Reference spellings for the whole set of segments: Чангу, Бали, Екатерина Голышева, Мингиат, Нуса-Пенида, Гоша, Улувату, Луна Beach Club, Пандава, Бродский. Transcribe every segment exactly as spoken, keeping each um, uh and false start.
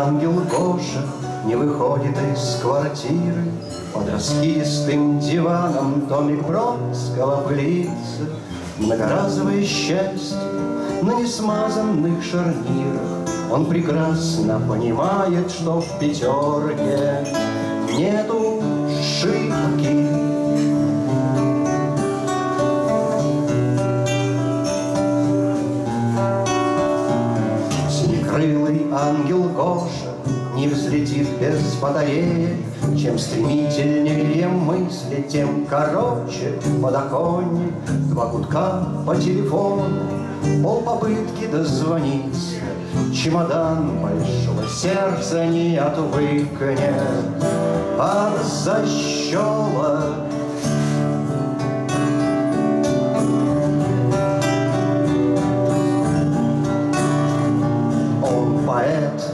Ангел Гоша не выходит из квартиры, под раскидистым диваном домик Бродского пылится. Многоразовое счастье на несмазанных шарнирах. Он прекрасно понимает, что в пятерке нету шибки. Крылый ангел Гоша не взлетит без батареи. Чем стремительнее мысли, тем короче подоконник. Два гудка по телефону, полпопытки дозвониться. Чемодан большого сердца не отвыкнет от защелок.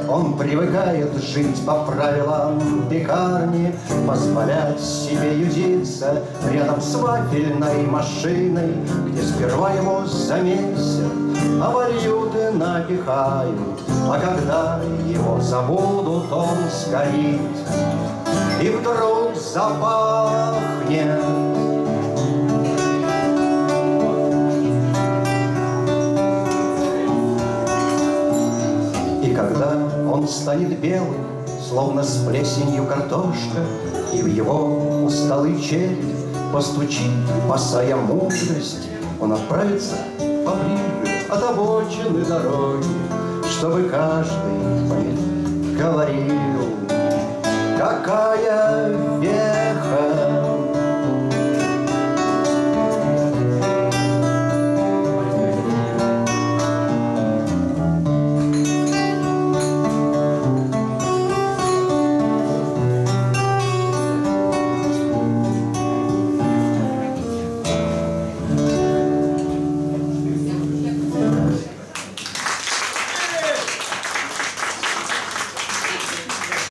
Он привыкает жить по правилам пекарни, позволять себе юдиться рядом с вафельной машиной, где сперва ему заметят, а валюты напихают, а когда его забудут, он сгорит и вдруг запахнет. Когда он станет белым, словно с плесенью картошка, и в его усталый череп постучит босая мудрость, он отправится поближе от обочины дороги, чтобы каждый говорил, какая вера.